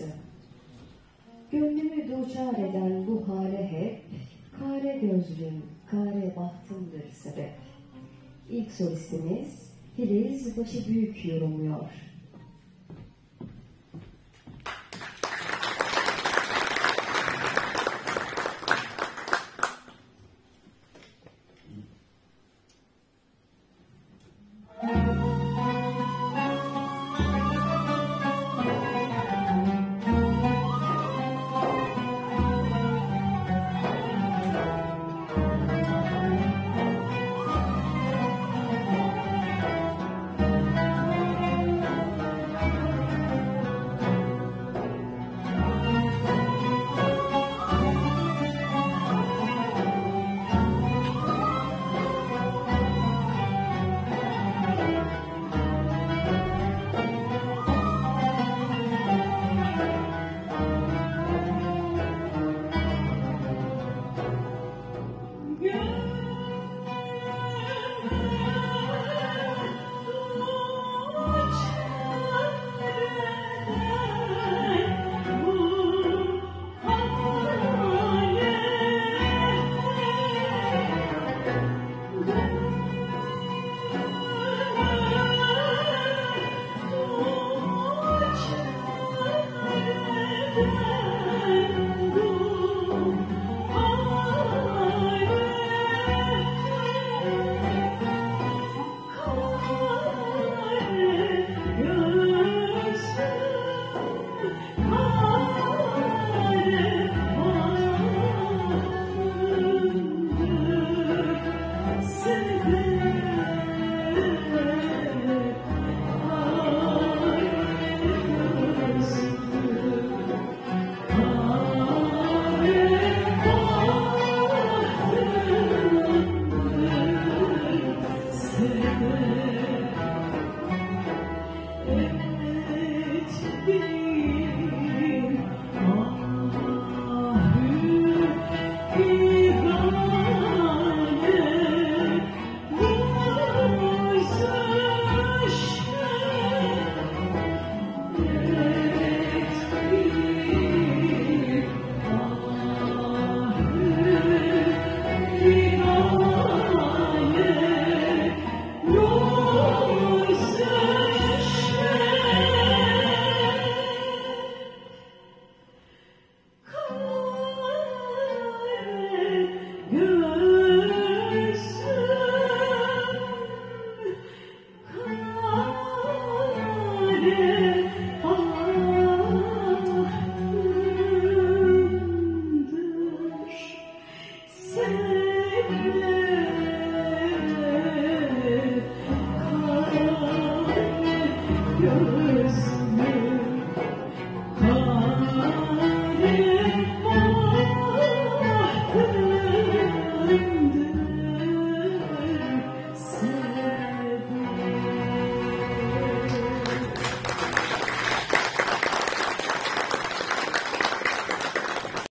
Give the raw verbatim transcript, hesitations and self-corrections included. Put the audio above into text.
yaksın. Gönlümü duçar eden bu hale hep, kare gözlüm, kare bahtımdır sebep. İlk solistimiz Filiz Başibüyük yorumluyor. Thank you.